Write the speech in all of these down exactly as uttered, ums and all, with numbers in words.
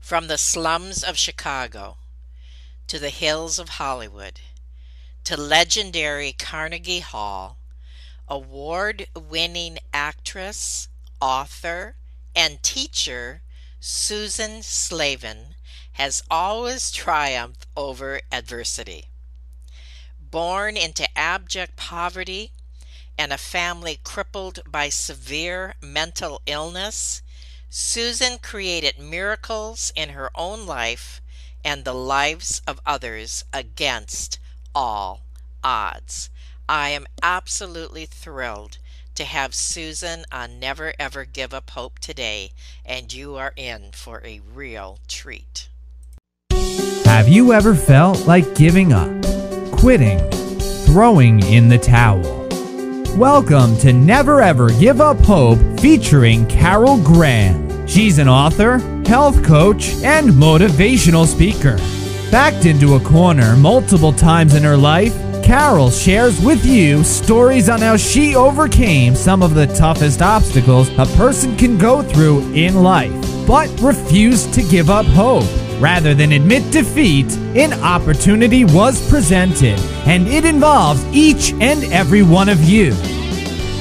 From the slums of Chicago to the hills of Hollywood to legendary Carnegie Hall, award-winning actress, author, and teacher Susan Slavin has always triumphed over adversity. Born into abject poverty and a family crippled by severe mental illness, Susan created miracles in her own life and the lives of others against all odds. I am absolutely thrilled to have Susan on Never Ever Give Up Hope today, and you are in for a real treat. Have you ever felt like giving up, quitting, throwing in the towel? Welcome to Never Ever Give Up Hope, featuring Carol Graham. She's an author, health coach, and motivational speaker. Backed into a corner multiple times in her life, Carol shares with you stories on how she overcame some of the toughest obstacles a person can go through in life, but refused to give up hope. Rather than admit defeat, an opportunity was presented, and it involves each and every one of you.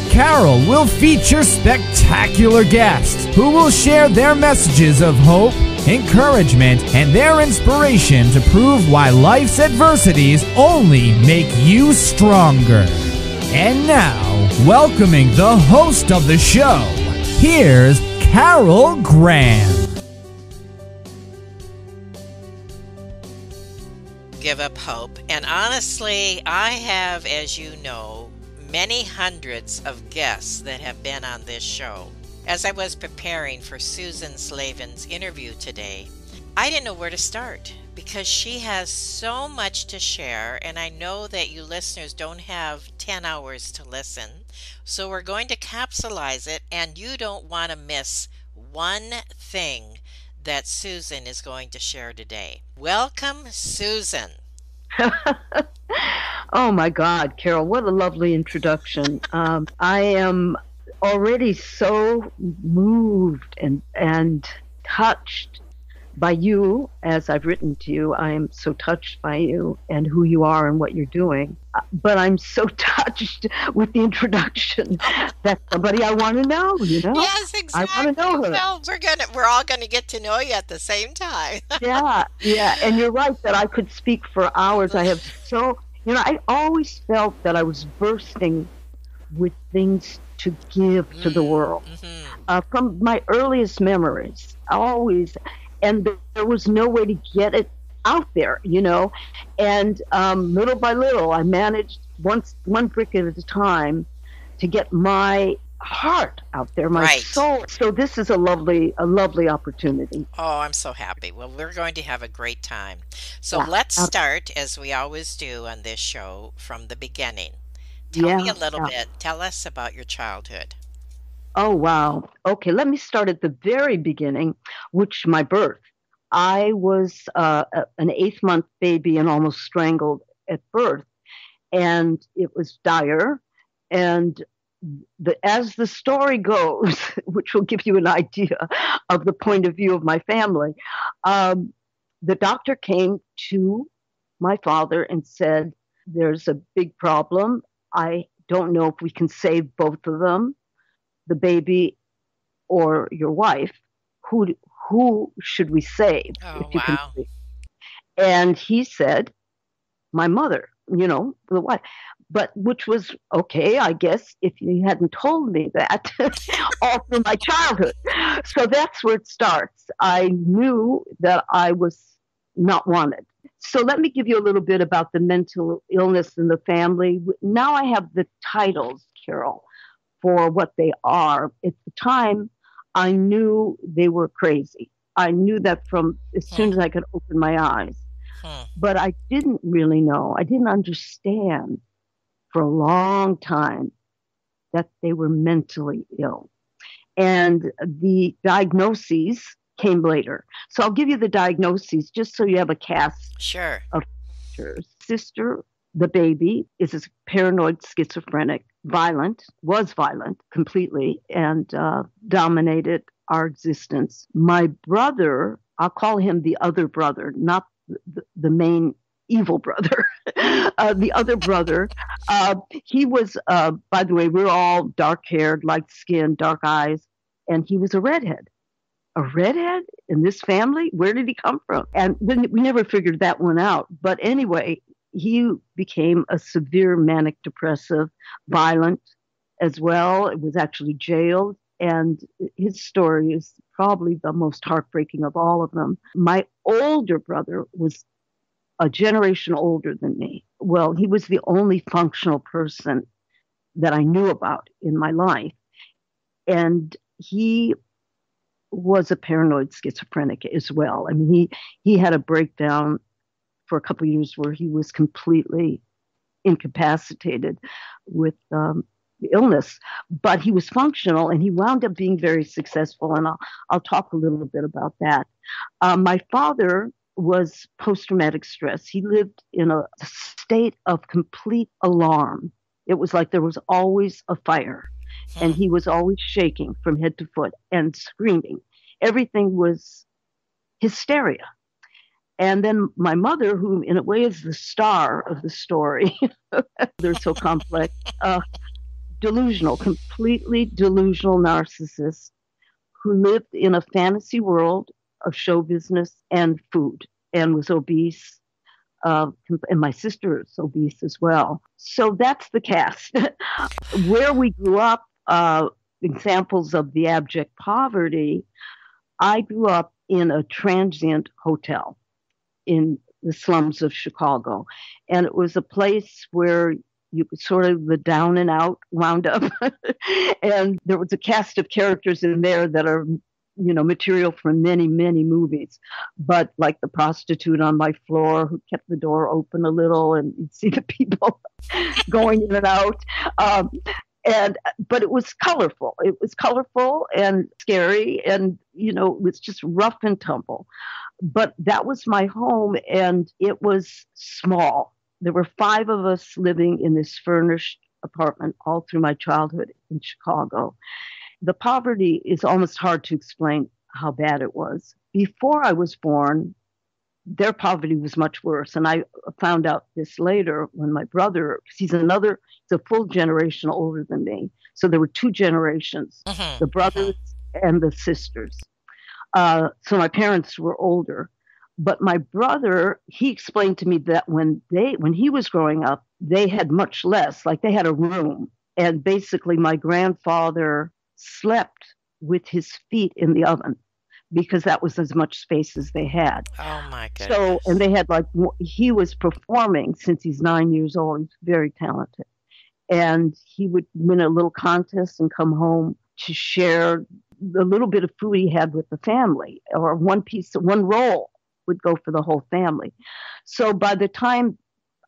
Carol will feature spectacular guests who will share their messages of hope, encouragement, and their inspiration to prove why life's adversities only make you stronger. And now, welcoming the host of the show, here's Carol Graham. Give up hope. And honestly, I have, as you know, many hundreds of guests that have been on this show. As I was preparing for Susan Slavin's interview today, I didn't know where to start because she has so much to share, and I know that you listeners don't have ten hours to listen, so we're going to capsulize it, and you don't want to miss one thing that Susan is going to share today. Welcome, Susan. Oh my God, Carol, what a lovely introduction. Um, I am already so moved and and touched by you, as I've written to you. I am so touched by you and who you are and what you're doing. But I'm so touched with the introduction that somebody I want to know, you know? Yes, exactly. I want to know her. Well, we're gonna, we're all going to get to know you at the same time. yeah, yeah. And you're right that I could speak for hours. I have so, you know, I always felt that I was bursting with things to give mm, to the world. Mm-hmm. Uh, from my earliest memories, always. And there was no way to get it out there, you know. And um, little by little, I managed once, one brick at a time to get my heart out there, my right. soul. So this is a lovely, a lovely opportunity. Oh, I'm so happy. Well, we're going to have a great time. So yeah. let's start, as we always do on this show, from the beginning. Tell yeah, me a little yeah. bit. Tell us about your childhood. Oh, wow. Okay, let me start at the very beginning, which my birth. I was uh, a, an eighth-month baby and almost strangled at birth, and it was dire. And the, as the story goes, which will give you an idea of the point of view of my family, um, the doctor came to my father and said, "There's a big problem. I don't know if we can save both of them, the baby or your wife. Who who should we save?" Oh, if you wow. can. And he said, "My mother, you know, the wife." But which was okay, I guess, if he hadn't told me that all through my childhood. So that's where it starts. I knew that I was not wanted. So let me give you a little bit about the mental illness in the family. Now I have the titles, Carol, for what they are. At the time, I knew they were crazy. I knew that from as soon as I could open my eyes. Huh. But I didn't really know. I didn't understand for a long time that they were mentally ill. And the diagnoses came later. So I'll give you the diagnoses just so you have a cast sure. of pictures. Sister, the baby, is a paranoid schizophrenic. Violent, was violent completely, and uh, dominated our existence. My brother, I'll call him the other brother, not the, the main evil brother, uh, the other brother. Uh, he was, uh, by the way, we're all dark-haired, light skin, dark eyes, and he was a redhead. A redhead in this family? Where did he come from? And we never figured that one out. But anyway, he became a severe manic depressive, violent as well. It was actually jailed. And his story is probably the most heartbreaking of all of them. My older brother was a generation older than me. Well, he was the only functional person that I knew about in my life. And he was a paranoid schizophrenic as well. I mean, he, he had a breakdown for a couple of years where he was completely incapacitated with um, the illness, but he was functional and he wound up being very successful. And I'll, I'll talk a little bit about that. Uh, my father was post-traumatic stress. He lived in a state of complete alarm. It was like there was always a fire. And he was always shaking from head to foot and screaming. Everything was hysteria. And then my mother, who in a way is the star of the story, they're so complex, uh, delusional, completely delusional narcissist who lived in a fantasy world of show business and food and was obese. Uh, and my sister is obese as well. So that's the cast. Where we grew up, uh, examples of the abject poverty, I grew up in a transient hotel in the slums of Chicago. And it was a place where you could sort of the down and out wound up. And there was a cast of characters in there that are, you know, material from many, many movies, but like the prostitute on my floor who kept the door open a little and you'd see the people going in and out. Um, and, but it was colorful. It was colorful and scary and, you know, it was just rough and tumble, but that was my home and it was small. There were five of us living in this furnished apartment all through my childhood in Chicago. The poverty is almost hard to explain how bad it was. Before I was born, their poverty was much worse. And I found out this later when my brother, because he's another, he's a full generation older than me. So there were two generations, uh-huh. the brothers and the sisters. Uh, so my parents were older. But my brother, he explained to me that when they, when he was growing up, they had much less, like they had a room. And basically my grandfather slept with his feet in the oven because that was as much space as they had. Oh my goodness. So, and they had like, he was performing since he's nine years old. He's very talented. And he would win a little contest and come home to share the little bit of food he had with the family, or one piece, one roll would go for the whole family. So by the time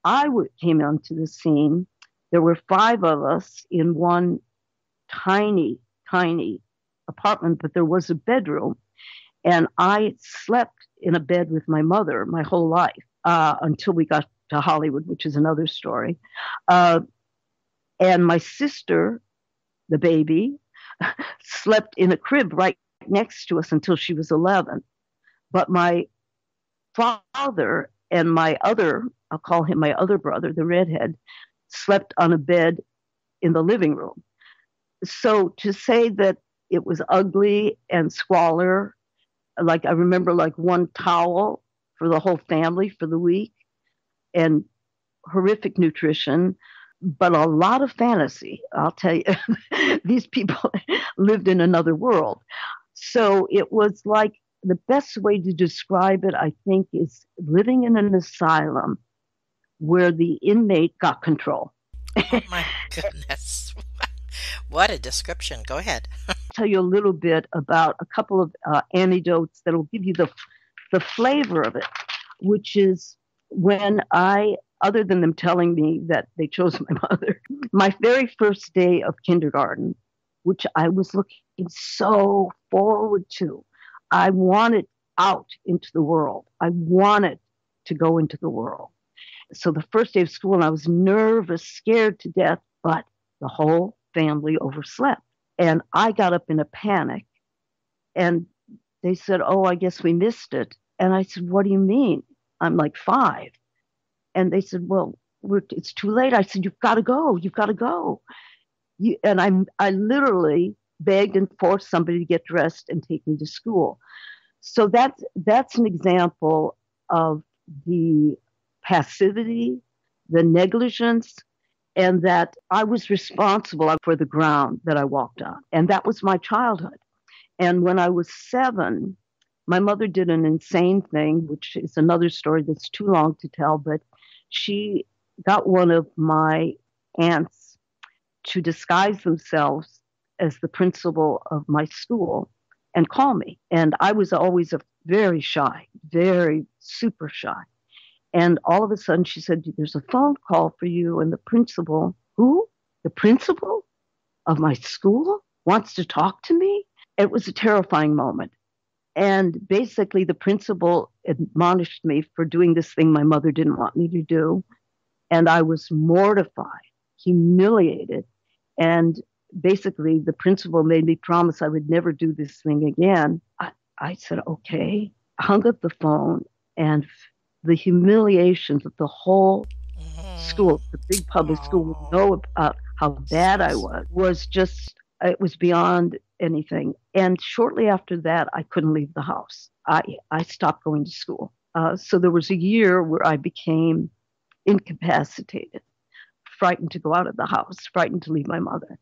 I w- came onto the scene, there were five of us in one tiny tiny apartment, but there was a bedroom. And I slept in a bed with my mother my whole life uh, until we got to Hollywood, which is another story. Uh, and my sister, the baby, slept in a crib right next to us until she was eleven. But my father and my other, I'll call him my other brother, the redhead, slept on a bed in the living room. So to say that it was ugly and squalor, like I remember like one towel for the whole family for the week and horrific nutrition, but a lot of fantasy. I'll tell you, these people lived in another world. So it was like the best way to describe it, I think, is living in an asylum where the inmate got control. Oh my goodness. What a description. Go ahead. I'll tell you a little bit about a couple of uh, anecdotes that will give you the the flavor of it, which is when I, other than them telling me that they chose my mother, my very first day of kindergarten, which I was looking so forward to. I wanted out into the world. I wanted to go into the world. So the first day of school, and I was nervous, scared to death, but the whole family overslept. And I got up in a panic and they said, oh, I guess we missed it. And I said, what do you mean? I'm like five. And they said, well, we're, it's too late. I said, you've got to go. You've got to go. You, and I I literally begged and forced somebody to get dressed and take me to school. So that's, that's an example of the passivity, the negligence, and that I was responsible for the ground that I walked on. And that was my childhood. And when I was seven, my mother did an insane thing, which is another story that's too long to tell, but she got one of my aunts to disguise themselves as the principal of my school and call me. And I was always a very shy, very super shy. And all of a sudden she said, there's a phone call for you. And the principal, who? The principal of my school wants to talk to me? It was a terrifying moment. And basically the principal admonished me for doing this thing my mother didn't want me to do. And I was mortified, humiliated. And basically the principal made me promise I would never do this thing again. I, I said, okay. I hung up the phone, and the humiliation that the whole school, the big public school, would know about how bad I was, was just, it was beyond anything. And shortly after that, I couldn't leave the house. I, I stopped going to school. Uh, so there was a year where I became incapacitated, frightened to go out of the house, frightened to leave my mother.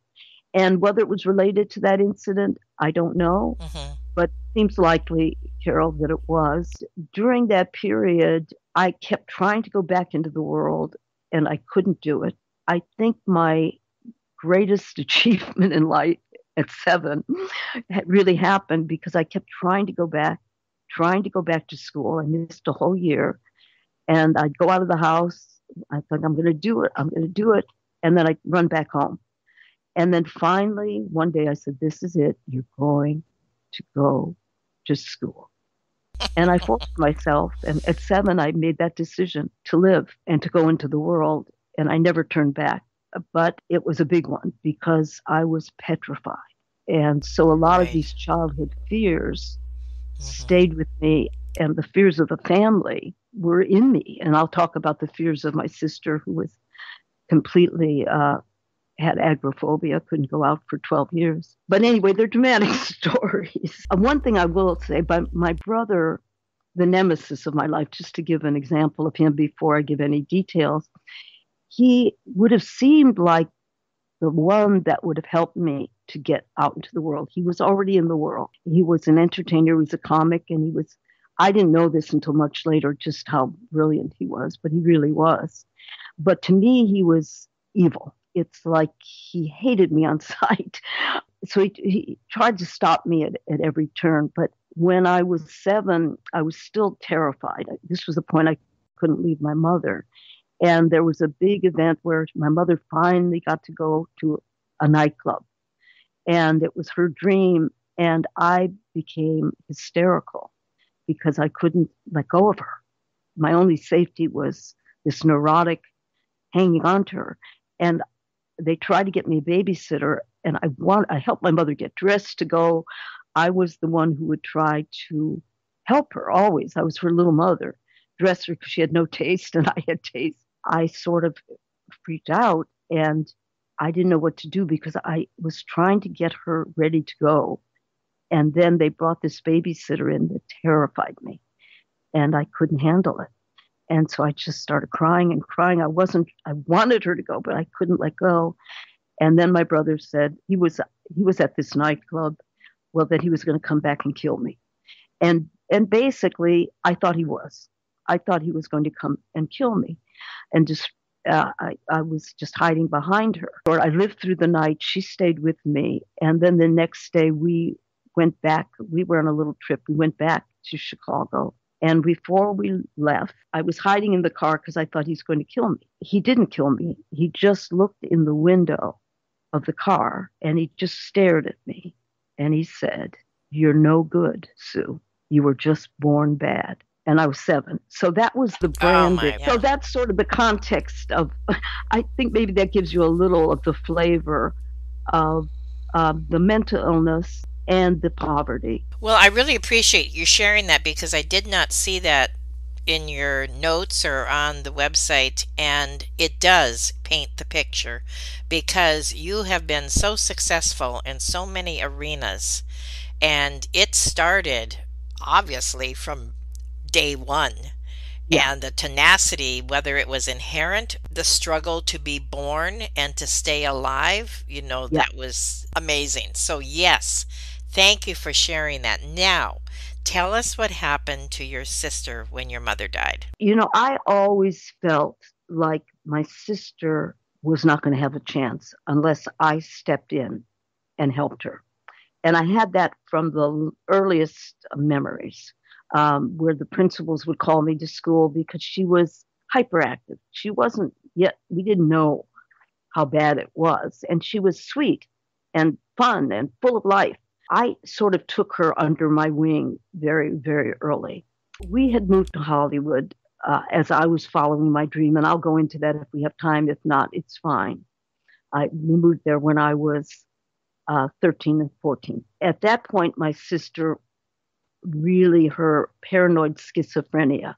And whether it was related to that incident, I don't know. Mm-hmm. But it seems likely, Carol, that it was. During that period, I kept trying to go back into the world, and I couldn't do it. I think my greatest achievement in life at seven really happened because I kept trying to go back, trying to go back to school. I missed a whole year. And I'd go out of the house. I thought, I'm going to do it. I'm going to do it. And then I'd run back home. And then finally, one day I said, this is it. You're going to go to school. And I forced myself. And at seven, I made that decision to live and to go into the world. And I never turned back. But it was a big one because I was petrified. And so a lot right. of these childhood fears mm-hmm. stayed with me. And the fears of the family were in me. And I'll talk about the fears of my sister, who was completely uh, had agoraphobia, couldn't go out for twelve years. But anyway, they're dramatic stories. One thing I will say, but my brother, the nemesis of my life, just to give an example of him before I give any details, he would have seemed like the one that would have helped me to get out into the world. He was already in the world. He was an entertainer, he was a comic, and he was, I didn't know this until much later, just how brilliant he was, but he really was. But to me, he was evil. It's like he hated me on sight. So he, he tried to stop me at, at every turn. But when I was seven, I was still terrified. This was the point I couldn't leave my mother. And there was a big event where my mother finally got to go to a nightclub. And it was her dream. And I became hysterical because I couldn't let go of her. My only safety was this neurotic hanging on to her. And they tried to get me a babysitter. And I want, I helped my mother get dressed to go. I was the one who would try to help her always. I was her little mother. Dress her because she had no taste and I had taste. I sort of freaked out and I didn't know what to do because I was trying to get her ready to go. And then they brought this babysitter in that terrified me and I couldn't handle it. And so I just started crying and crying. I wasn't, I wanted her to go, but I couldn't let go. And then my brother said, he was, he was at this nightclub. Well, that he was going to come back and kill me. And, and basically I thought he was. I thought he was going to come and kill me. And just uh, I, I was just hiding behind her. Or I lived through the night. She stayed with me. And then the next day we went back. We were on a little trip. We went back to Chicago. And before we left, I was hiding in the car because I thought he's going to kill me. He didn't kill me. He just looked in the window of the car and he just stared at me. And he said, "You're no good, Sue. You were just born bad." And I was seven. So that was the brand. Oh so that's sort of the context of, I think maybe that gives you a little of the flavor of uh, the mental illness and the poverty. Well, I really appreciate you sharing that, because I did not see that in your notes or on the website, and it does paint the picture, because you have been so successful in so many arenas, and it started obviously from day one. Yeah. And the tenacity, whether it was inherent, the struggle to be born and to stay alive, you know, yeah. that was amazing. So yes, thank you for sharing that. Now, tell us what happened to your sister when your mother died. You know, I always felt like my sister was not going to have a chance unless I stepped in and helped her. And I had that from the earliest memories, um, where the principals would call me to school because she was hyperactive. She wasn't yet, we didn't know how bad it was. And she was sweet and fun and full of life. I sort of took her under my wing very, very early. We had moved to Hollywood uh, as I was following my dream, and I'll go into that if we have time. If not, it's fine. I, we moved there when I was uh, thirteen and fourteen. At that point, my sister, really her paranoid schizophrenia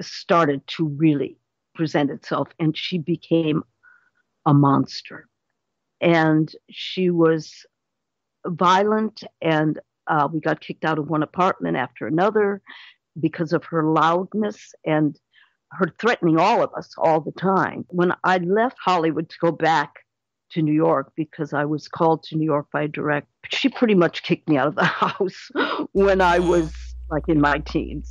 started to really present itself, and she became a monster. And she was violent, and uh, we got kicked out of one apartment after another because of her loudness and her threatening all of us all the time. When I left Hollywood to go back to New York, because I was called to New York by a direct, she pretty much kicked me out of the house when I was like in my teens.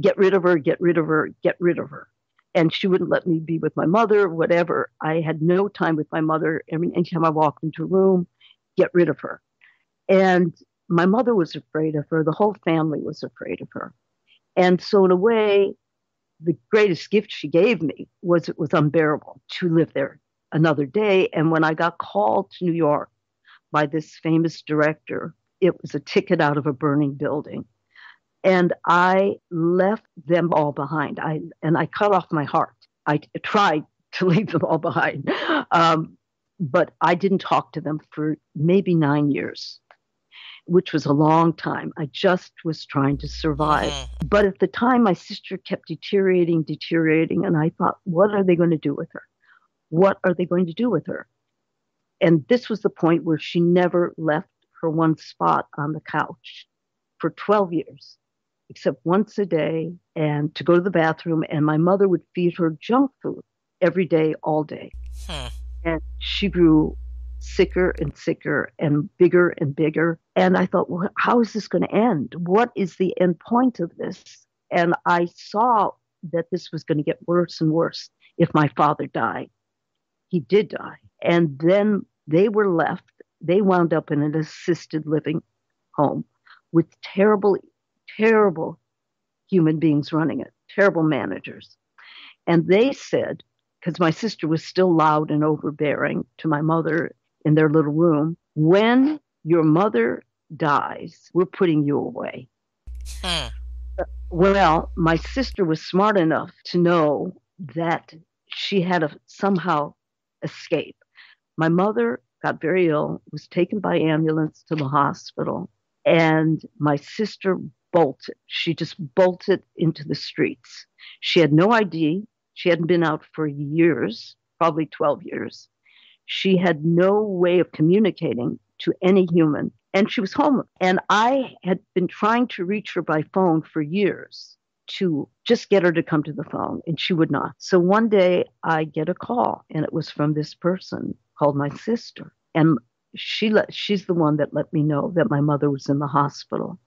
Get rid of her, get rid of her, get rid of her. And she wouldn't let me be with my mother, whatever. I had no time with my mother. I mean, anytime I walked into a room, get rid of her. And my mother was afraid of her. The whole family was afraid of her. And so in a way, the greatest gift she gave me was it was unbearable to live there another day. And when I got called to New York by this famous director, it was a ticket out of a burning building. And I left them all behind. I and I cut off my heart. I tried to leave them all behind. Um, but I didn't talk to them for maybe nine years. Which was a long time. I just was trying to survive. Mm-hmm. But at the time, my sister kept deteriorating, deteriorating. And I thought, what are they going to do with her? What are they going to do with her? And this was the point where she never left her one spot on the couch for twelve years, except once a day, and to go to the bathroom. And my mother would feed her junk food every day, all day. Huh. And she grew sicker and sicker and bigger and bigger. And I thought, well, how is this going to end? What is the end point of this? And I saw that this was going to get worse and worse if my father died. He did die. And then they were left. They wound up in an assisted living home with terrible, terrible human beings running it, terrible managers. And they said, because my sister was still loud and overbearing to my mother in their little room, when your mother dies, we're putting you away. Huh. Well, my sister was smart enough to know that she had to somehow escape. My mother got very ill, was taken by ambulance to the hospital, and my sister bolted. She just bolted into the streets. She had no I D. She hadn't been out for years, probably twelve years. She had no way of communicating to any human, and she was homeless. And I had been trying to reach her by phone for years to just get her to come to the phone, and she would not. So one day I get a call, and it was from this person called my sister. And she let, she's the one that let me know that my mother was in the hospital.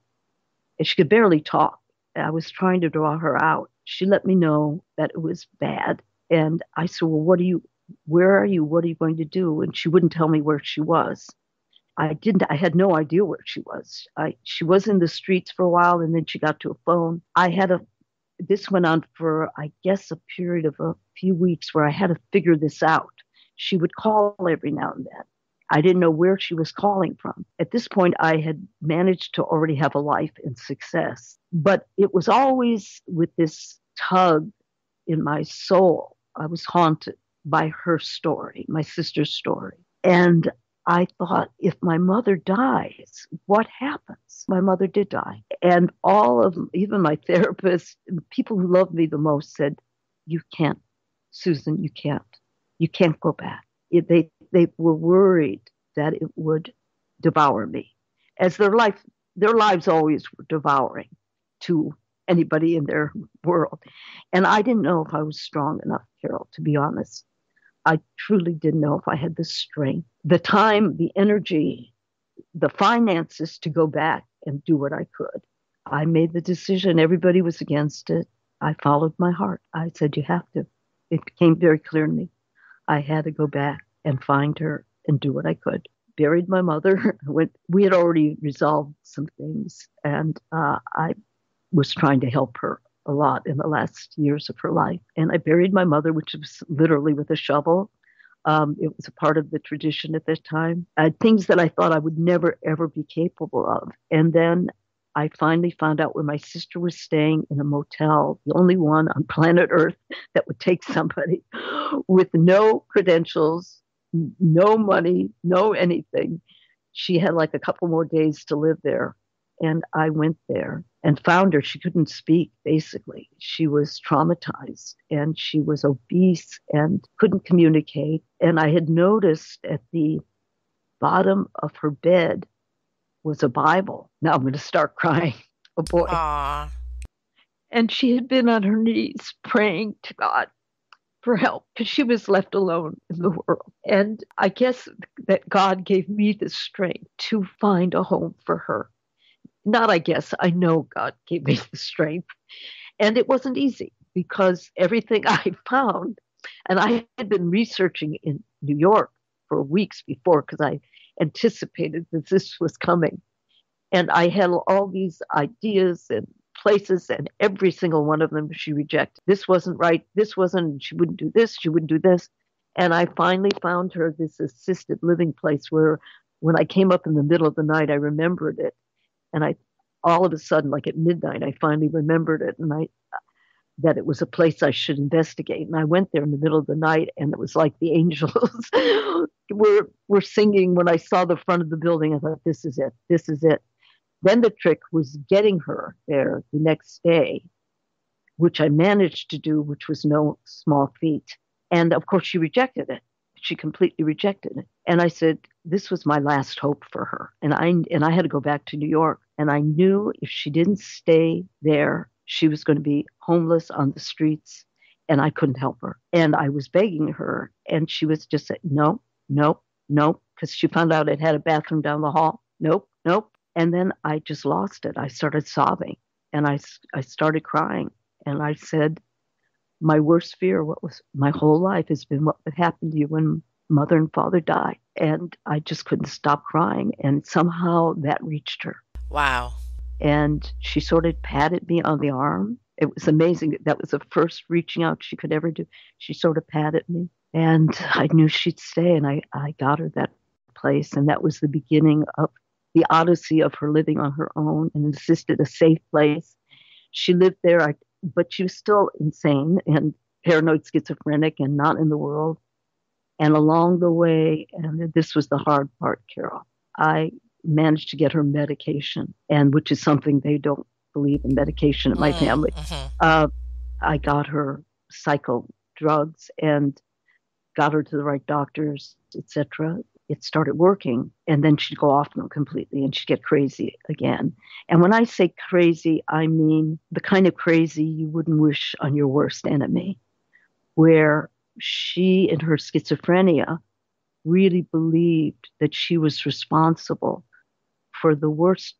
And she could barely talk. I was trying to draw her out. She let me know that it was bad. And I said, well, what are you, where are you? What are you going to do? And she wouldn't tell me where she was. I didn't, I had no idea where she was. I, she was in the streets for a while, and then she got to a phone. I had a, this went on for, I guess, a period of a few weeks where I had to figure this out. She would call every now and then. I didn't know where she was calling from. At this point, I had managed to already have a life and success. But it was always with this tug in my soul. I was haunted by her story, my sister's story. And I thought, if my mother dies, what happens? My mother did die. And all of, even my therapists, people who loved me the most said, you can't, Susan, you can't. You can't go back. It, they, they were worried that it would devour me, as their life, their lives always were devouring to anybody in their world. And I didn't know if I was strong enough, Carol, to be honest. I truly didn't know if I had the strength, the time, the energy, the finances to go back and do what I could. I made the decision. Everybody was against it. I followed my heart. I said, you have to. It became very clear to me. I had to go back and find her and do what I could. Buried my mother. We had already resolved some things, and uh, I was trying to help her a lot in the last years of her life. And I buried my mother, which was literally with a shovel. Um, it was a part of the tradition at that time. I had things that I thought I would never, ever be capable of. And then I finally found out where my sister was staying in a motel, the only one on planet Earth that would take somebody with no credentials, no money, no anything. She had like a couple more days to live there. And I went there and found her. She couldn't speak, basically. She was traumatized, and she was obese and couldn't communicate. And I had noticed at the bottom of her bed was a Bible. Now I'm going to start crying. Oh, boy. Aww. And she had been on her knees praying to God for help, because she was left alone in the world. And I guess that God gave me the strength to find a home for her. Not, I guess, I know God gave me the strength. And it wasn't easy, because everything I found, and I had been researching in New York for weeks before, because I anticipated that this was coming. And I had all these ideas and places, and every single one of them she rejected. This wasn't right. This wasn't, she wouldn't do this. She wouldn't do this. And I finally found her this assisted living place where, when I came up in the middle of the night, I remembered it. And I, all of a sudden, like at midnight, I finally remembered it, and I, that it was a place I should investigate. And I went there in the middle of the night, and it was like the angels were were singing. When I saw the front of the building, I thought, this is it, this is it. Then the trick was getting her there the next day, which I managed to do, which was no small feat. And of course, she rejected it. She completely rejected it. And I said, this was my last hope for her. And I and I had to go back to New York. And I knew if she didn't stay there, she was going to be homeless on the streets, and I couldn't help her. And I was begging her, and she was just saying, no, no, no, because she found out it had a bathroom down the hall. Nope, nope. And then I just lost it. I started sobbing, and I, I started crying. And I said, my worst fear, what was my whole life, has been what would happen to you when mother and father died. And I just couldn't stop crying. And somehow that reached her. Wow. And she sort of patted me on the arm. It was amazing. That was the first reaching out she could ever do. She sort of patted me, and I knew she'd stay. And I, I got her that place. And that was the beginning of the odyssey of her living on her own, and insisted a safe place. She lived there, I, but she was still insane and paranoid, schizophrenic, and not in the world. And along the way, and this was the hard part, Carol, I managed to get her medication, and which is something they don't believe in, medication in my mm, family. Uh-huh. Uh, I got her psycho drugs and got her to the right doctors, et cetera. It started working, and then she'd go off them completely, and she'd get crazy again. And when I say crazy, I mean the kind of crazy you wouldn't wish on your worst enemy, where she, in her schizophrenia, really believed that she was responsible for the worst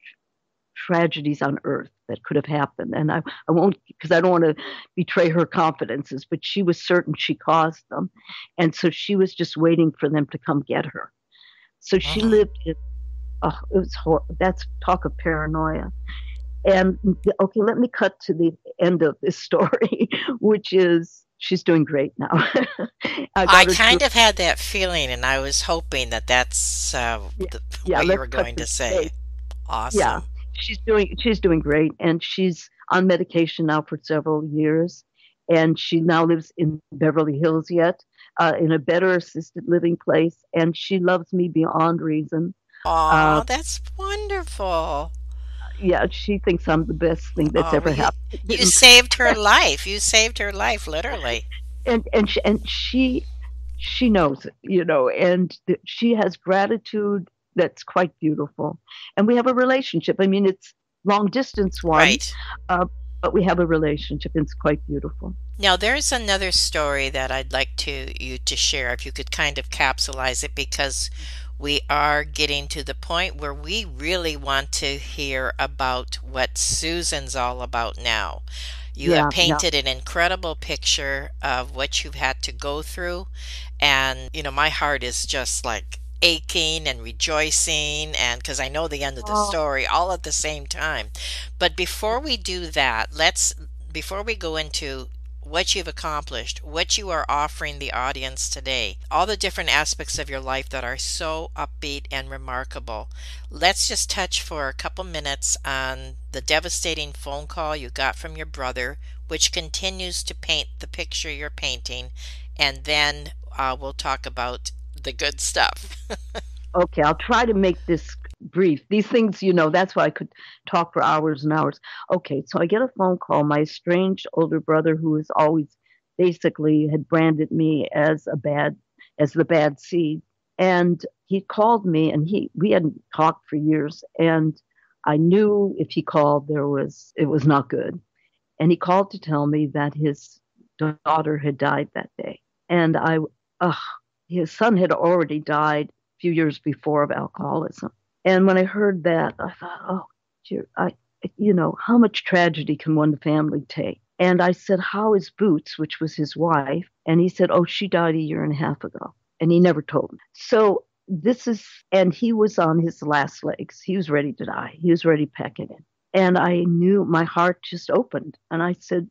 tragedies on earth that could have happened. And I, I won't, because I don't want to betray her confidences, but she was certain she caused them. And so she was just waiting for them to come get her. So she uh-huh. lived in, oh, it was hor- that's talk of paranoia. And okay, let me cut to the end of this story, which is, she's doing great now. I, I kind to- of had that feeling, and I was hoping that that's uh, yeah, the, yeah, what you were going to say. State. Awesome. Yeah, she's doing she's doing great, and she's on medication now for several years, and she now lives in Beverly Hills yet, uh, in a better assisted living place. And she loves me beyond reason. Oh, uh, that's wonderful. Yeah, she thinks I'm the best thing that's oh, ever you, happened. You saved her life. You saved her life, literally. And and she, and she she knows it, you know, and th- she has gratitude that's quite beautiful. And we have a relationship. I mean, it's long distance one, right. uh, but we have a relationship, and it's quite beautiful. Now, there's another story that I'd like to you to share, if you could kind of capsulize it, because we are getting to the point where we really want to hear about what Susan's all about now. You yeah, have painted yeah. an incredible picture of what you've had to go through. And, you know, my heart is just like aching and rejoicing, and because I know the end of the oh. story all at the same time. But before we do that, let's, before we go into what you've accomplished, what you are offering the audience today, all the different aspects of your life that are so upbeat and remarkable. Let's just touch for a couple minutes on the devastating phone call you got from your brother, which continues to paint the picture you're painting, and then uh, we'll talk about the good stuff. Okay, I'll try to make this brief. These things, you know, that's why I could talk for hours and hours. Okay, so I get a phone call. My estranged older brother, who has always basically had branded me as a bad, as the bad seed, and he called me, and he we hadn't talked for years, and I knew if he called, there was it was not good. And he called to tell me that his daughter had died that day, and I, ugh, his son had already died a few years before of alcoholism. And when I heard that, I thought, oh, dear, I, you know, how much tragedy can one family take? And I said, how is Boots, which was his wife? And he said, oh, she died a year and a half ago. And he never told me. So this is, and he was on his last legs. He was ready to die. He was ready packing in. And I knew, my heart just opened. And I said,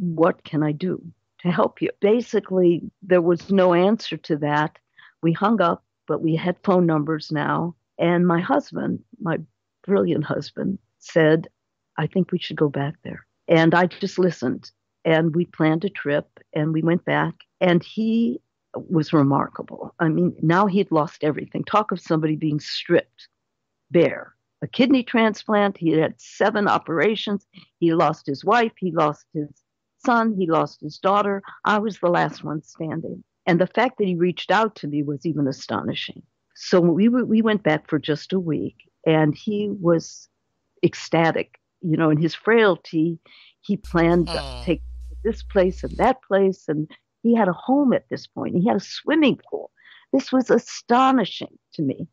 what can I do to help you? Basically, there was no answer to that. We hung up, but we had phone numbers now. And my husband, my brilliant husband, said, I think we should go back there. And I just listened. And we planned a trip, and we went back. And he was remarkable. I mean, now he'd lost everything. Talk of somebody being stripped bare. A kidney transplant. He had seven operations. He lost his wife. He lost his son. He lost his daughter. I was the last one standing. And the fact that he reached out to me was even astonishing. So we were, we went back for just a week, and he was ecstatic, you know, in his frailty. He planned oh. to take this place and that place, and he had a home at this point. He had a swimming pool. This was astonishing to me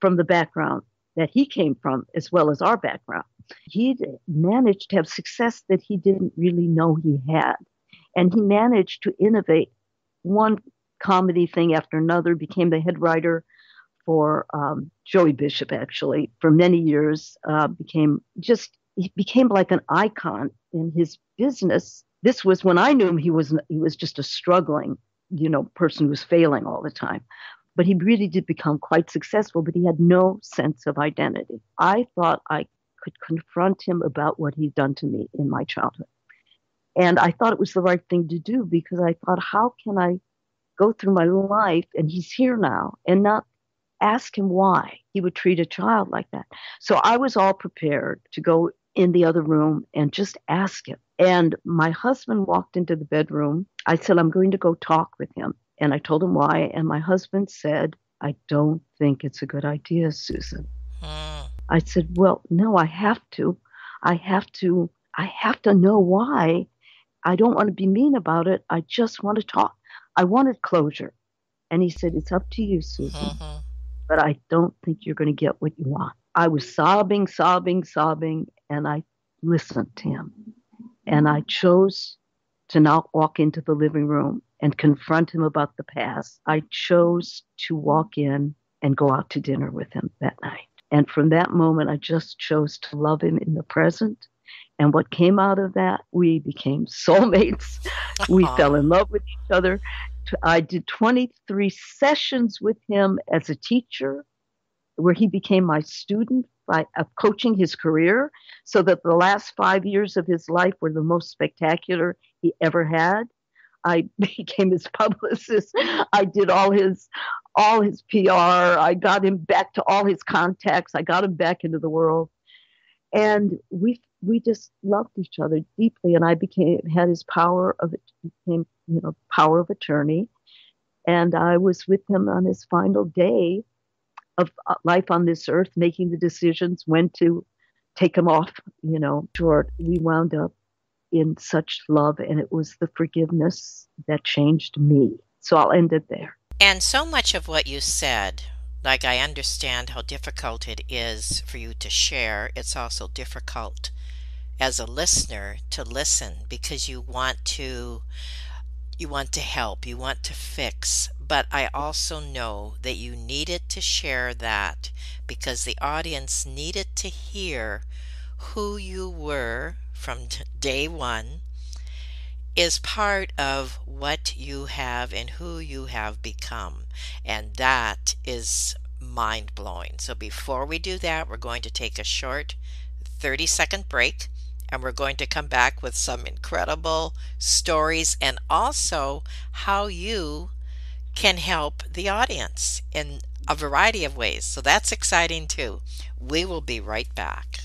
from the background that he came from, as well as our background. He managed to have success that he didn't really know he had, and he managed to innovate one comedy thing after another, became the head writer for um, Joey Bishop, actually, for many years, uh, became just, he became like an icon in his business. This was when I knew him, he was, he was just a struggling, you know, person who was failing all the time. But he really did become quite successful, but he had no sense of identity. I thought I could confront him about what he'd done to me in my childhood. And I thought it was the right thing to do, because I thought, how can I go through my life, and he's here now, and not ask him why he would treat a child like that. So I was all prepared to go in the other room and just ask him. And my husband walked into the bedroom. I said, I'm going to go talk with him. And I told him why. And my husband said, I don't think it's a good idea, Susan. Mm. I said, well, no, I have to. I have to. I have to know why. I don't want to be mean about it. I just want to talk. I wanted closure. And he said, it's up to you, Susan. Mm-hmm. But I don't think you're going to get what you want. I was sobbing, sobbing, sobbing, and I listened to him. And I chose to not walk into the living room and confront him about the past. I chose to walk in and go out to dinner with him that night. And from that moment, I just chose to love him in the present. And what came out of that, we became soulmates. We fell in love with each other. I did twenty-three sessions with him as a teacher, where he became my student by uh, coaching his career, so that the last five years of his life were the most spectacular he ever had. I became his publicist. I did all his, all his P R. I got him back to all his contacts. I got him back into the world. And we, we just loved each other deeply. And I became, had his power of, became, you know, power of attorney. And I was with him on his final day of life on this earth, making the decisions when to take him off, you know, short. We wound up in such love, and it was the forgiveness that changed me. So I'll end it there. And so much of what you said, like, I understand how difficult it is for you to share. It's also difficult as a listener to listen, because you want to, you want to help, you want to fix. But I also know that you needed to share that because the audience needed to hear who you were from day one is part of what you have and who you have become. And that is mind-blowing. So before we do that, we're going to take a short thirty-second break, and we're going to come back with some incredible stories and also how you can help the audience in a variety of ways. So that's exciting too. We will be right back.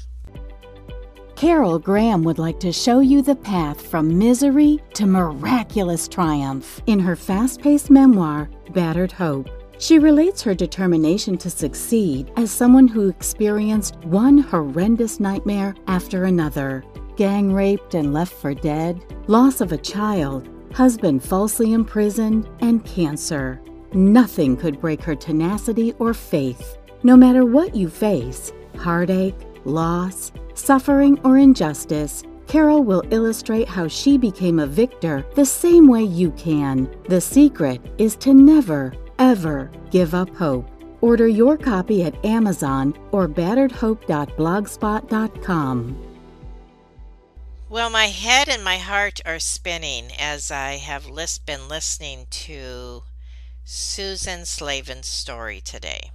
Carol Graham would like to show you the path from misery to miraculous triumph in her fast-paced memoir, Battered Hope. She relates her determination to succeed as someone who experienced one horrendous nightmare after another. Gang raped and left for dead, loss of a child, husband falsely imprisoned, and cancer. Nothing could break her tenacity or faith. No matter what you face, heartache, loss, suffering, or injustice, Carol will illustrate how she became a victor the same way you can. The secret is to never, ever give up hope. Order your copy at Amazon or battered hope dot blogspot dot com. Well, my head and my heart are spinning as I have list, been listening to Susan Slavin's story today.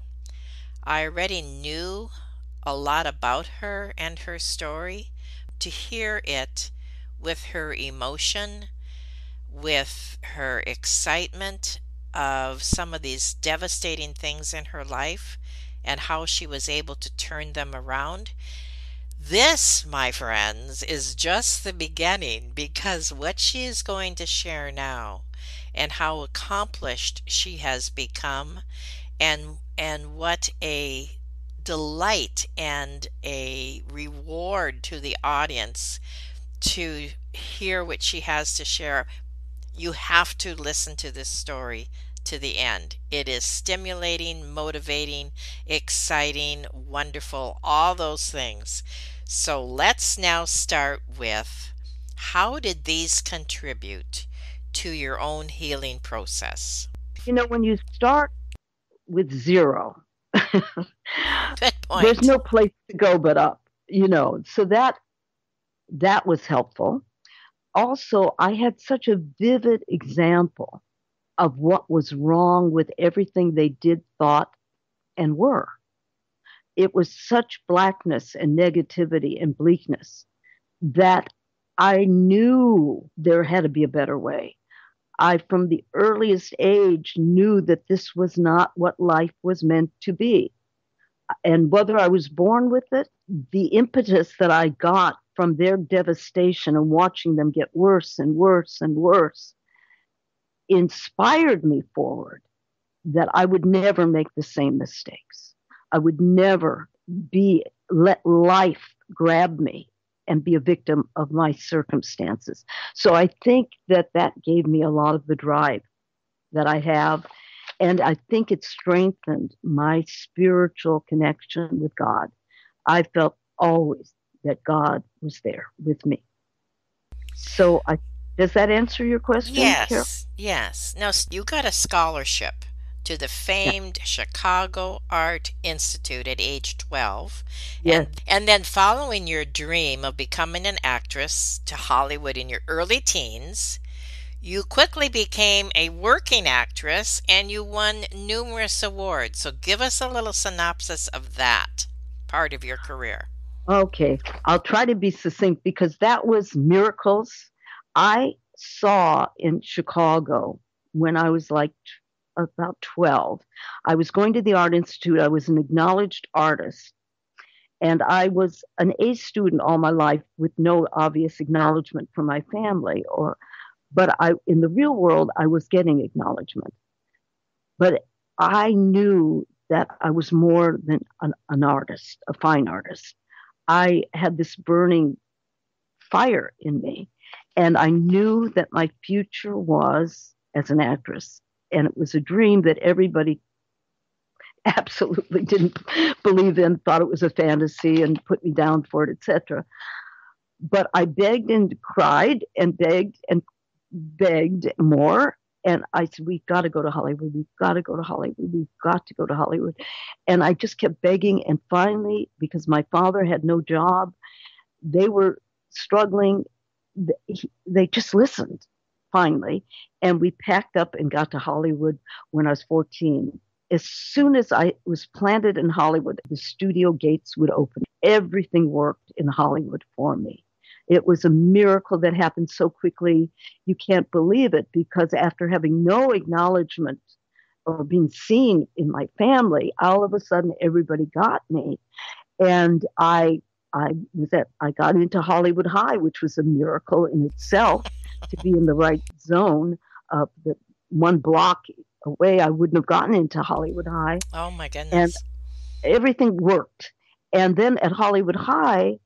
I already knew a lot about her and her story. To hear it with her emotion, with her excitement of some of these devastating things in her life and how she was able to turn them around. This, my friends, is just the beginning, because what she is going to share now and how accomplished she has become, and and what a delight and a reward to the audience to hear what she has to share. You have to listen to this story to the end. It is stimulating, motivating, exciting, wonderful, all those things. So let's now start with, how did these contribute to your own healing process? You know, when you start with zero, there's no place to go but up, you know, so that that was helpful. Also, I had such a vivid example of what was wrong with everything they did, thought, and were. It was such blackness and negativity and bleakness that I knew there had to be a better way. I, from the earliest age, knew that this was not what life was meant to be. And whether I was born with it, the impetus that I got from their devastation and watching them get worse and worse and worse inspired me forward, that I would never make the same mistakes. I would never be let life grab me and be a victim of my circumstances. So I think that that gave me a lot of the drive that I have. And I think it strengthened my spiritual connection with God. I felt always that God was there with me. So I, does that answer your question? Yes, Carol? Yes. Now, you got a scholarship to the famed yeah. Chicago Art Institute at age twelve. Yes. And, and then following your dream of becoming an actress to Hollywood in your early teens, you quickly became a working actress and you won numerous awards. So give us a little synopsis of that part of your career. Okay, I'll try to be succinct because that was miracles. I saw in Chicago when I was like about twelve. I was going to the Art Institute. I was an acknowledged artist. And I was an A student all my life with no obvious acknowledgement from my family. Or, but I, in the real world, I was getting acknowledgement. But I knew that I was more than an, an artist, a fine artist. I had this burning fire in me. And I knew that my future was as an actress. And it was a dream that everybody absolutely didn't believe in, thought it was a fantasy and put me down for it, et cetera. But I begged and cried and begged and begged more. And I said, we've got to go to Hollywood. We've got to go to Hollywood. We've got to go to Hollywood. And I just kept begging. And finally, because my father had no job, they were struggling. They just listened, finally. And we packed up and got to Hollywood when I was fourteen. As soon as I was planted in Hollywood, the studio gates would open. Everything worked in Hollywood for me. It was a miracle that happened so quickly. You can't believe it, because after having no acknowledgement or being seen in my family, all of a sudden everybody got me. And I I was at, I got into Hollywood High, which was a miracle in itself, to be in the right zone of the one block away. I wouldn't have gotten into Hollywood High. Oh, my goodness. And everything worked. And then at Hollywood High,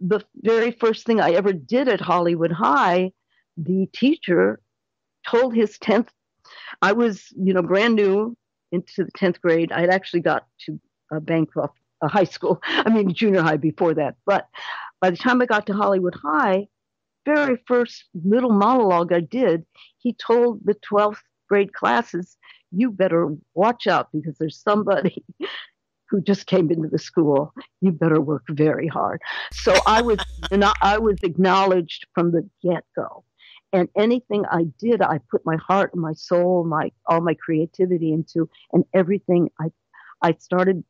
the very first thing I ever did at Hollywood High, the teacher told his tenth, I was, you know, brand new into the tenth grade. I had actually got to uh, Bancroft uh, High School, I mean, junior high before that. But by the time I got to Hollywood High, very first little monologue I did, he told the twelfth grade classes, you better watch out because there's somebody who just came into the school. You better work very hard. So I was, and I was acknowledged from the get-go, and anything I did, I put my heart and my soul, my all my creativity into, and everything I, I started.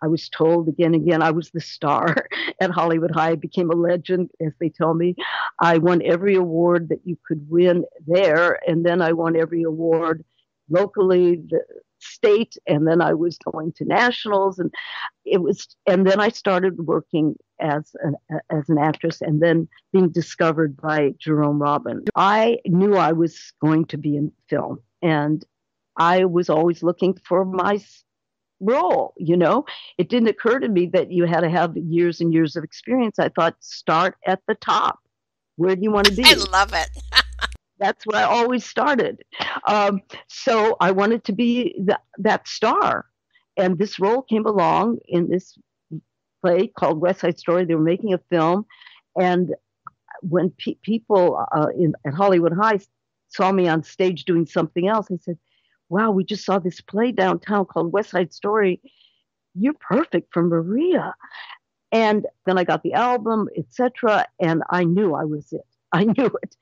I was told again and again I was the star at Hollywood High. I became a legend, as they tell me. I won every award that you could win there, and then I won every award locally, the state, and then I was going to nationals, and it was. And then I started working as an as an actress, and then being discovered by Jerome Robbins. I knew I was going to be in film, and I was always looking for my role, you know. It didn't occur to me that you had to have years and years of experience. I thought, start at the top. Where do you want to be? I love it. That's where I always started. Um, so I wanted to be th- that star. And this role came along in this play called West Side Story. They were making a film. And when pe- people uh, in, at Hollywood High saw me on stage doing something else, they said, wow, we just saw this play downtown called West Side Story. You're perfect for Maria. And then I got the album, et cetera. And I knew I was it. I knew it.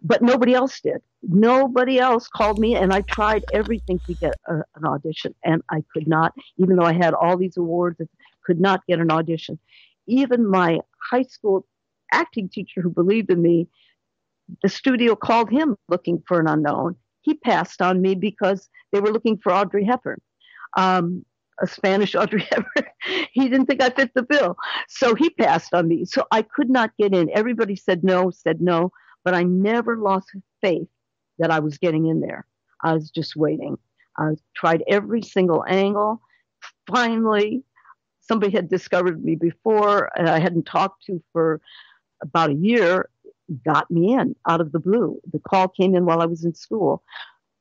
But nobody else did. Nobody else called me. And I tried everything to get a, an audition. And I could not, even though I had all these awards, I could not get an audition. Even my high school acting teacher who believed in me, the studio called him looking for an unknown. He passed on me because they were looking for Audrey Hepburn, um, a Spanish Audrey Hepburn. He didn't think I fit the bill. So he passed on me. So I could not get in. Everybody said no, said no. But I never lost faith that I was getting in there. I was just waiting. I tried every single angle. Finally, somebody had discovered me before and I hadn't talked to for about a year. Got me in out of the blue. The call came in while I was in school.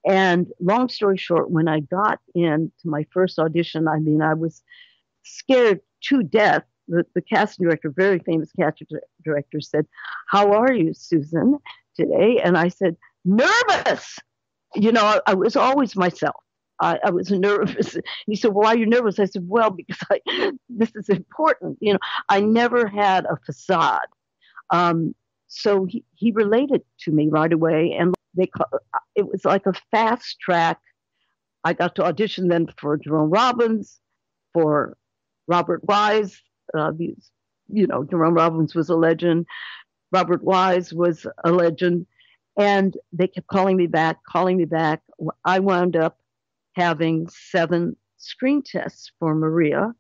And long story short, when I got in to my first audition, I mean, I was scared to death. The, the casting director, very famous casting director, said, how are you, Susan, today? And I said, nervous. You know, I, I was always myself. I, I was nervous. And he said, well, why are you nervous? I said, well, because I, this is important. You know, I never had a facade. Um, So he, he related to me right away, and they it was like a fast track. I got to audition then for Jerome Robbins, for Robert Wise. Uh, these, you know, Jerome Robbins was a legend. Robert Wise was a legend. And they kept calling me back, calling me back. I wound up having seven screen tests for Maria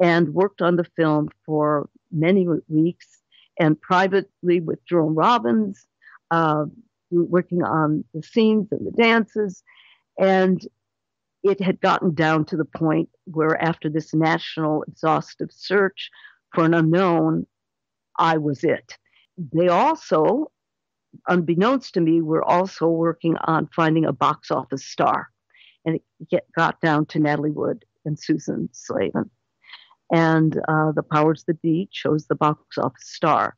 and worked on the film for many weeks, and privately with Jerome Robbins, uh, working on the scenes and the dances. And it had gotten down to the point where, after this national exhaustive search for an unknown, I was it. They also, unbeknownst to me, were also working on finding a box office star. And it get, got down to Natalie Wood and Susan Slavin. And uh, the powers that be chose the box office star.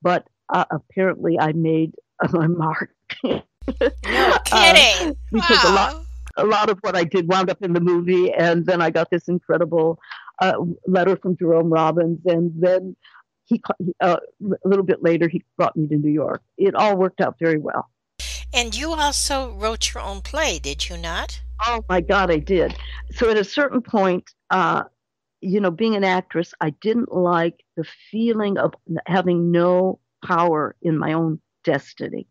But uh, apparently I made my mark. No kidding. Uh, because wow. a lot a lot of what I did wound up in the movie. And then I got this incredible uh, letter from Jerome Robbins. And then he uh, a little bit later, he brought me to New York. It all worked out very well. And you also wrote your own play, did you not? Oh, my God, I did. So at a certain point, uh, you know, being an actress, I didn't like the feeling of having no power in my own destiny.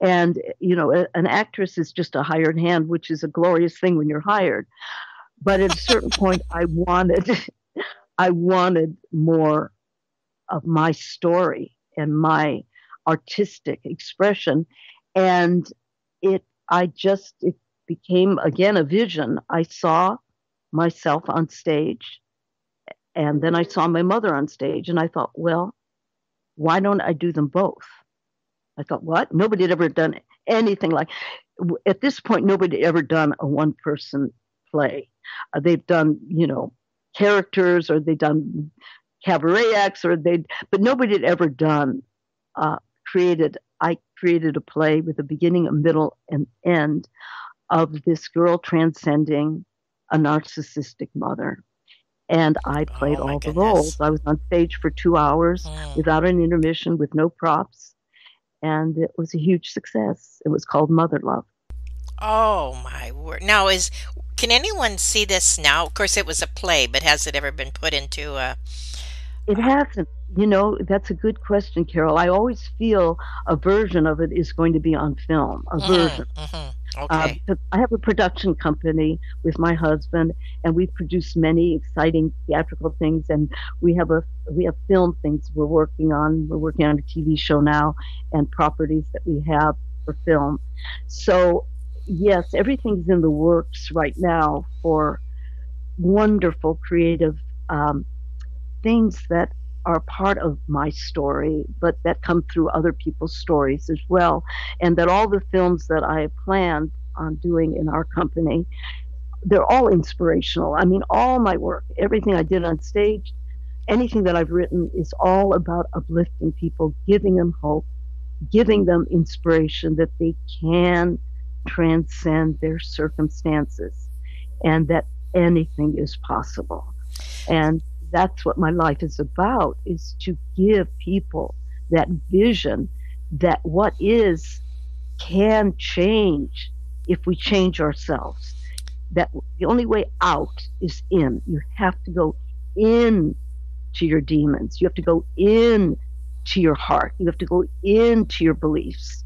And, you know, a, an actress is just a hired hand, which is a glorious thing when you're hired. But at a certain point, I wanted, I wanted more of my story and my artistic expression. And it, I just, it became, again, a vision. I saw myself on stage, and then I saw my mother on stage, and I thought, well, why don't I do them both? I thought, what? Nobody had ever done anything like, at this point, nobody had ever done a one-person play. Uh, they've done, you know, characters, or they've done cabaret acts, or they'd, but nobody had ever done, uh, created I created a play with a beginning, a middle, and end of this girl transcending a narcissistic mother. And I played oh, all the goodness. roles. I was on stage for two hours mm. without an intermission, with no props. And it was a huge success. It was called Mother Love. Oh, my word. Now, is can anyone see this now? Of course, it was a play, but has it ever been put into a... It hasn't. You know, that's a good question, Carol. I always feel a version of it is going to be on film, a mm-hmm, version. Mm-hmm. Okay. Uh, I have a production company with my husband, and we've produced many exciting theatrical things, and we have a we have film things we're working on. We're working on a T V show now, and properties that we have for film. So, yes, everything's in the works right now for wonderful creative um things that are part of my story, but that come through other people's stories as well. And that all the films that I planned on doing in our company, they're all inspirational. I mean, all my work, everything I did on stage, anything that I've written is all about uplifting people, giving them hope, giving them inspiration that they can transcend their circumstances and that anything is possible. And that's what my life is about, is to give people that vision that what is can change if we change ourselves. That the only way out is in. You have to go in to your demons. You have to go in to your heart. You have to go into your beliefs.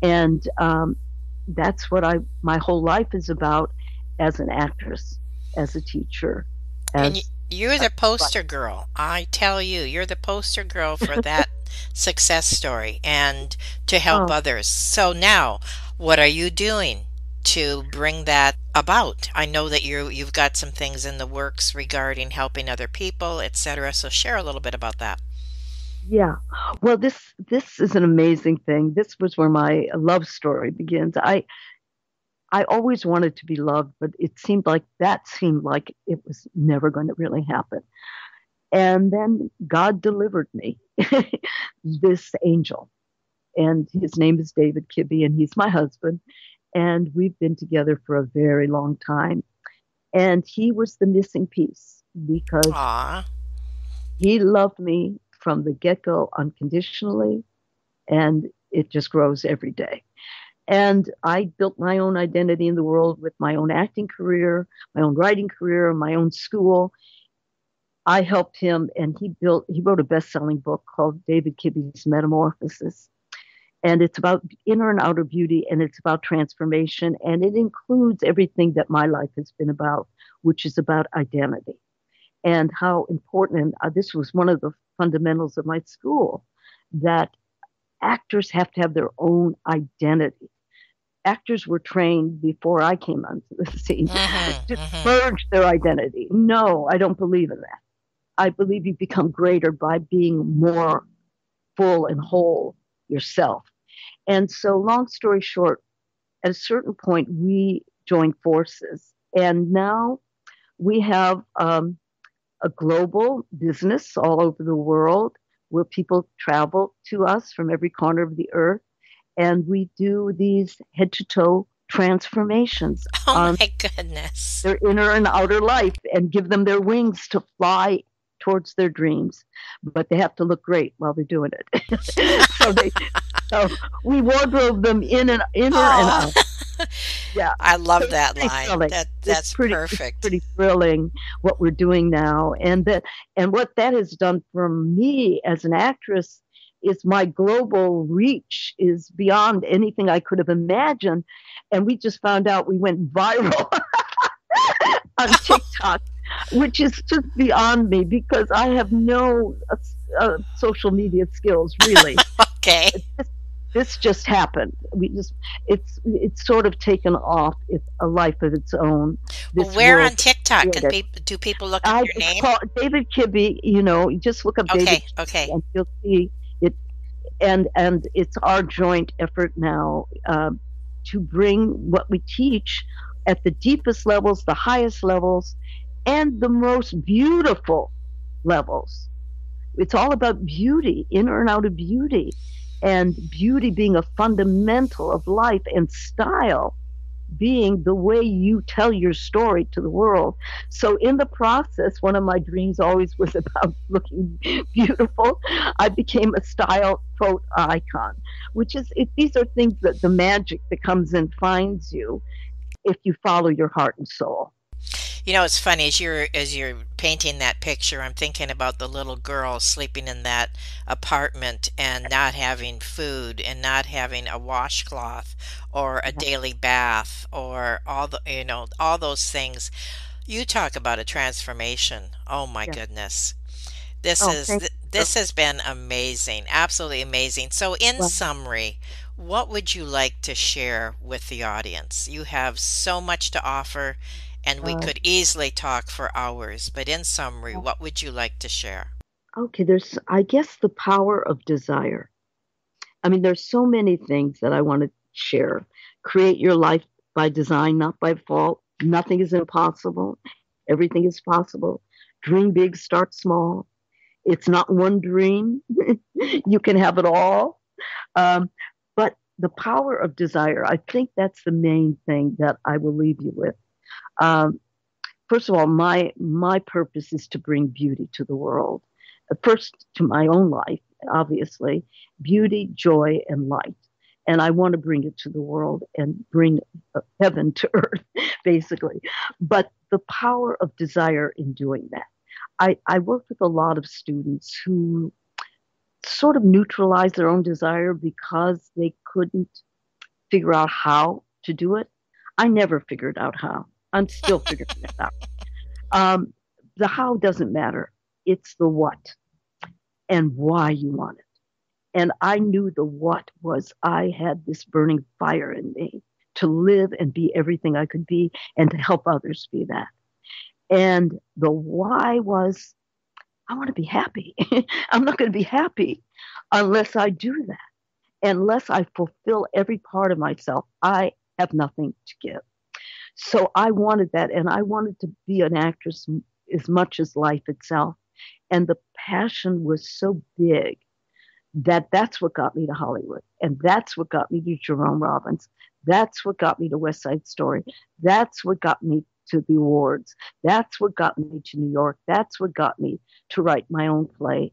And um, that's what I my whole life is about as an actress, as a teacher, as... You're the poster girl. I tell you, you're the poster girl for that success story and to help oh. others. So now, what are you doing to bring that about? I know that you you've got some things in the works regarding helping other people, et cetera. So share a little bit about that. Yeah. Well, this this is an amazing thing. This was where my love story begins. I I always wanted to be loved, but it seemed like that seemed like it was never going to really happen. And then God delivered me, this angel. And his name is David Kibbe, and he's my husband. And we've been together for a very long time. And he was the missing piece, because Aww. He loved me from the get-go unconditionally, and it just grows every day. And I built my own identity in the world with my own acting career, my own writing career, my own school. I helped him, and he built, he wrote a best-selling book called David Kibbe's Metamorphosis. And it's about inner and outer beauty, and it's about transformation, and it includes everything that my life has been about, which is about identity and how important, and this was one of the fundamentals of my school, that actors have to have their own identity. Actors were trained before I came onto the scene mm-hmm, to mm-hmm. purge their identity. No, I don't believe in that. I believe you become greater by being more full and whole yourself. And so, long story short, at a certain point, we joined forces. And now we have um, a global business all over the world where people travel to us from every corner of the earth. And we do these head-to-toe transformations. Oh, my goodness. Their inner and outer life, and give them their wings to fly towards their dreams. But they have to look great while they're doing it. so, they, so we wardrobe them in and inner oh. and out. Yeah, I love it's that line. Thrilling. That that's it's pretty, perfect. It's pretty thrilling what we're doing now, and that and what that has done for me as an actress is my global reach is beyond anything I could have imagined. And we just found out we went viral on TikTok, which is just beyond me because I have no uh, social media skills really. Okay. This just happened. We just it's it's sort of taken off. It's a life of its own. Well, where on TikTok can people, do people look up your name? Call David Kibbe. You know, you just look up okay, David. Okay. Okay. And you'll see it. And and it's our joint effort now uh, to bring what we teach at the deepest levels, the highest levels, and the most beautiful levels. It's all about beauty, inner and outer beauty. And beauty being a fundamental of life, and style being the way you tell your story to the world. So in the process, one of my dreams always was about looking beautiful. I became a style, quote, icon, which is, if these are things that the magic that comes and finds you if you follow your heart and soul. You know, it's funny, as you're, as you're painting that picture, I'm thinking about the little girl sleeping in that apartment and not having food and not having a washcloth or a daily bath or all the, you know, all those things. You talk about a transformation. Oh, my yeah. goodness. This oh, is, th this has been amazing, absolutely amazing. So in well, summary, what would you like to share with the audience? You have so much to offer. And we uh, could easily talk for hours, but in summary, what would you like to share? Okay, there's, I guess, the power of desire. I mean, there's so many things that I want to share. Create your life by design, not by fault. Nothing is impossible. Everything is possible. Dream big, start small. It's not one dream. You can have it all. Um, but the power of desire, I think that's the main thing that I will leave you with. Um, first of all, my my purpose is to bring beauty to the world. First, to my own life, obviously, beauty, joy, and light. And I want to bring it to the world and bring heaven to earth, basically. But the power of desire in doing that. I, I work with a lot of students who sort of neutralize their own desire because they couldn't figure out how to do it. I never figured out how. I'm still figuring it out. Um, the how doesn't matter. It's the what and why you want it. And I knew the what was I had this burning fire in me to live and be everything I could be and to help others be that. And the why was I want to be happy. I'm not going to be happy unless I do that. Unless I fulfill every part of myself, I have nothing to give. So I wanted that, and I wanted to be an actress as much as life itself. And the passion was so big that that's what got me to Hollywood, and that's what got me to Jerome Robbins. That's what got me to West Side Story. That's what got me to the awards. That's what got me to New York. That's what got me to write my own play,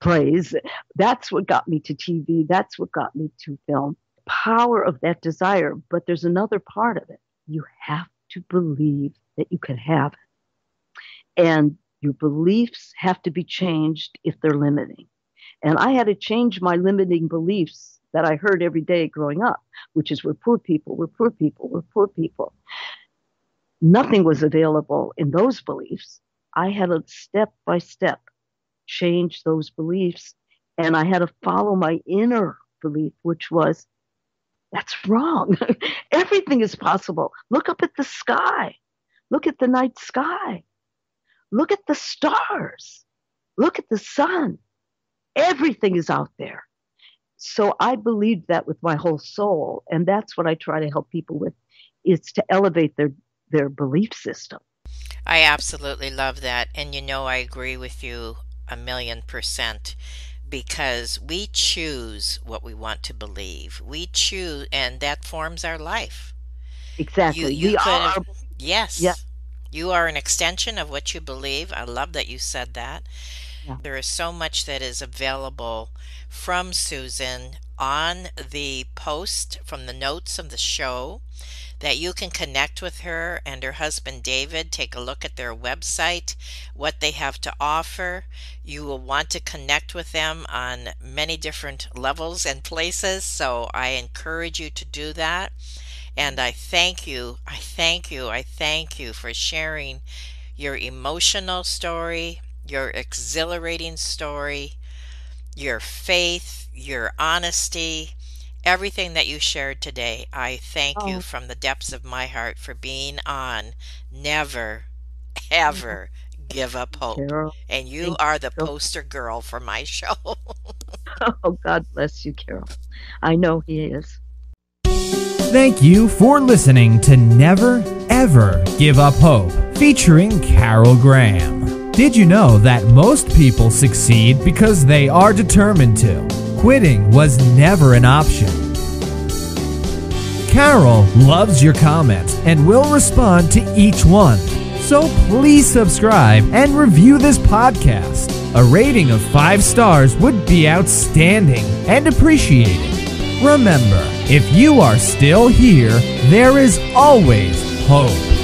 plays. That's what got me to T V. That's what got me to film. Power of that desire, but there's another part of it. You have to believe that you can have it. And your beliefs have to be changed if they're limiting. And I had to change my limiting beliefs that I heard every day growing up, which is we're poor people, we're poor people, we're poor people. Nothing was available in those beliefs. I had to step by step change those beliefs, and I had to follow my inner belief, which was, that's wrong. Everything is possible. Look up at the sky. Look at the night sky. Look at the stars. Look at the sun. Everything is out there. So I believed that with my whole soul. And that's what I try to help people with, is to elevate their, their belief system. I absolutely love that. And, you know, I agree with you a million percent. Because we choose what we want to believe. We choose, and that forms our life. Exactly. You, you we could are. Have, yes. Yeah. You are an extension of what you believe. I love that you said that. Yeah. There is so much that is available from Susan on the post from the notes of the show that you can connect with her and her husband, David. Take a look at their website, what they have to offer. You will want to connect with them on many different levels and places. So I encourage you to do that. And I thank you, I thank you, I thank you for sharing your emotional story, your exhilarating story, your faith, your honesty, everything that you shared today. I thank oh. you from the depths of my heart for being on Never, Ever Give Up Hope. Carol, and you are the you poster girl for my show. Oh, God bless you, Carol. I know he is. Thank you for listening to Never, Ever Give Up Hope, featuring Carol Graham. Did you know that most people succeed because they are determined to? Quitting was never an option. Carol loves your comments and will respond to each one. So please subscribe and review this podcast. A rating of five stars would be outstanding and appreciated. Remember, if you are still here, there is always hope.